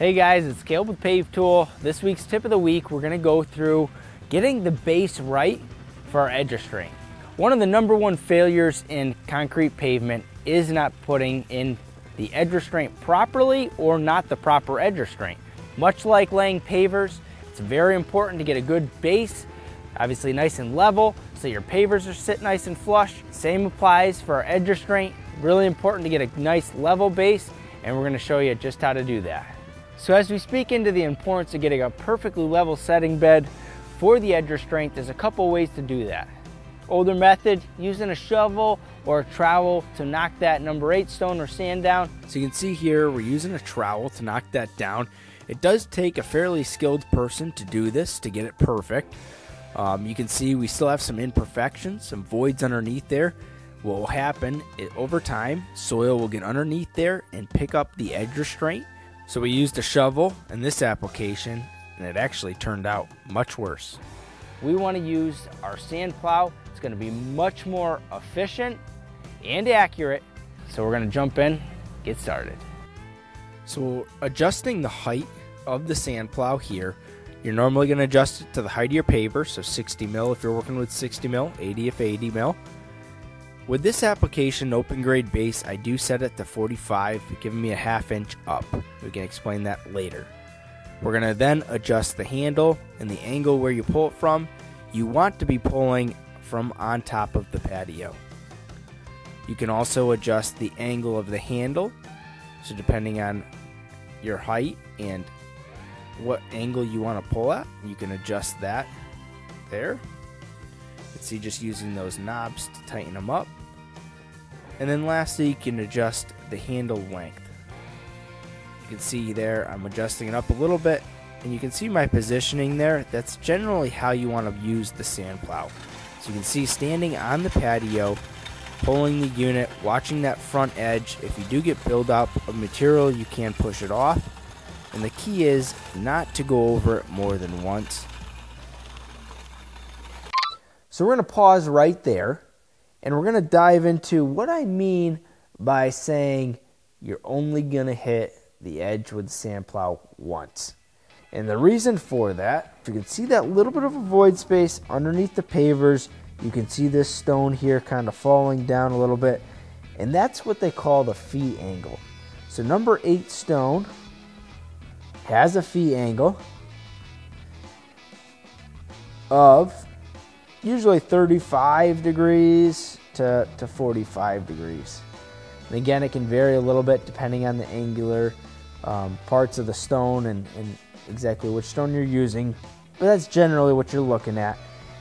Hey guys, it's Caleb with Pave Tool. This week's tip of the week, we're gonna go through getting the base right for our edge restraint. One of the number one failures in concrete pavement is not putting in the edge restraint properly or not the proper edge restraint. Much like laying pavers, it's very important to get a good base, obviously nice and level, so your pavers are sit nice and flush. Same applies for our edge restraint. Really important to get a nice level base, and we're gonna show you just how to do that. So as we speak into the importance of getting a perfectly level setting bed for the edge restraint, there's a couple ways to do that. Older method, using a shovel or a trowel to knock that number 8 stone or sand down. So you can see here, we're using a trowel to knock that down. It does take a fairly skilled person to do this to get it perfect. You can see we still have some imperfections, some voids underneath there. What will happen is over time, soil will get underneath there and pick up the edge restraint. So we used a shovel in this application, and it actually turned out much worse. We want to use our sand plow. It's going to be much more efficient and accurate. So we're going to jump in, get started. So adjusting the height of the sand plow here, you're normally going to adjust it to the height of your paver, so 60 mil if you're working with 60 mil, 80 if 80 mil. With this application, open grade base, I do set it to 45, giving me a ½ inch up. We can explain that later. We're going to then adjust the handle and the angle where you pull it from. You want to be pulling from on top of the patio. You can also adjust the angle of the handle. So depending on your height and what angle you want to pull at, you can adjust that there. You can see just using those knobs to tighten them up. And then lastly, you can adjust the handle length. You can see there, I'm adjusting it up a little bit, and you can see my positioning there. That's generally how you want to use the sand plow. So you can see standing on the patio, pulling the unit, watching that front edge. If you do get buildup of material, you can push it off. And the key is not to go over it more than once. So we're going to pause right there, and we're going to dive into what I mean by saying you're only going to hit the edge with the sand plow once. And the reason for that, if you can see that little bit of a void space underneath the pavers, you can see this stone here kind of falling down a little bit, and that's what they call the phi angle. So number 8 stone has a phi angle of usually 35 degrees to 45 degrees. And again, it can vary a little bit depending on the angular parts of the stone and exactly which stone you're using, but that's generally what you're looking at.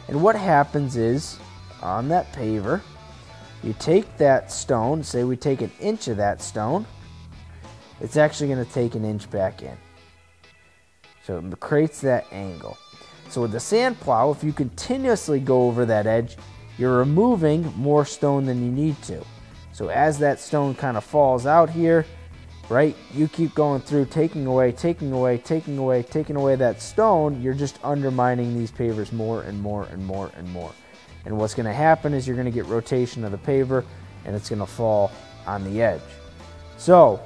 And what happens is, on that paver, you take that stone, say we take an inch of that stone, it's actually going to take an inch back in. So it creates that angle. So with the sand plow, if you continuously go over that edge, you're removing more stone than you need to. So as that stone kind of falls out here, right, you keep going through, taking away that stone, you're just undermining these pavers more and more and more and more. And what's gonna happen is you're gonna get rotation of the paver and it's gonna fall on the edge. So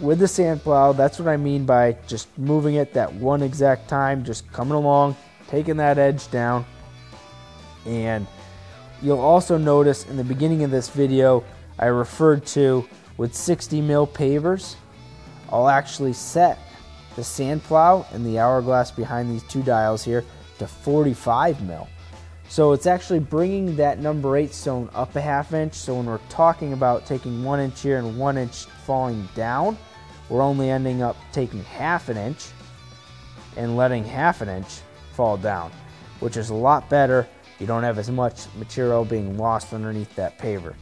with the sand plow, that's what I mean by just moving it that one exact time, just coming along, taking that edge down. And you'll also notice in the beginning of this video, I referred to with 60 mil pavers, I'll actually set the sand plow and the hourglass behind these two dials here to 45 mil. So it's actually bringing that number 8 stone up a ½ inch. So when we're talking about taking 1 inch here and 1 inch falling down, we're only ending up taking ½ an inch and letting ½ an inch fall down, which is a lot better. You don't have as much material being lost underneath that paver.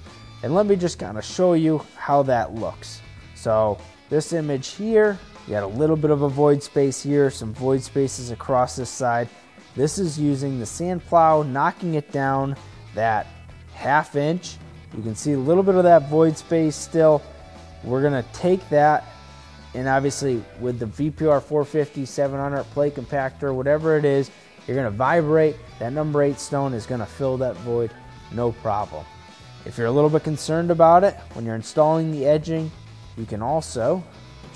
And let me just kind of show you how that looks. So this image here, you had a little bit of a void space here, some void spaces across this side. This is using the sand plow, knocking it down that ½ inch. You can see a little bit of that void space still. We're gonna take that, and obviously with the VPR 450, 700 plate compactor, whatever it is, you're gonna vibrate. That number 8 stone is gonna fill that void, no problem. If you're a little bit concerned about it, when you're installing the edging, you can also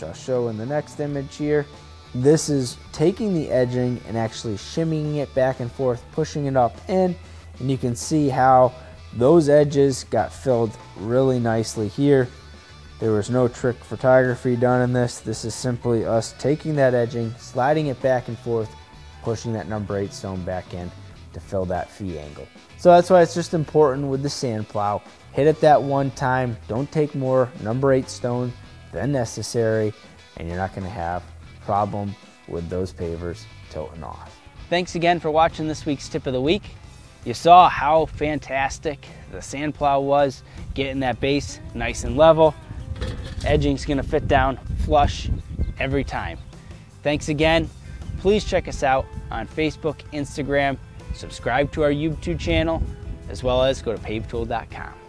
which I'll show in the next image here. This is taking the edging and actually shimmying it back and forth, pushing it up in, and you can see how those edges got filled really nicely here. There was no trick photography done in this. This is simply us taking that edging, sliding it back and forth, pushing that number 8 stone back in to fill that phi angle. So that's why it's just important with the sand plow. Hit it that one time, don't take more number 8 stone than necessary, and you're not gonna have a problem with those pavers tilting off. Thanks again for watching this week's tip of the week. You saw how fantastic the sand plow was, getting that base nice and level. Edging's gonna fit down flush every time. Thanks again. Please check us out on Facebook, Instagram, subscribe to our YouTube channel, as well as go to pavetool.com.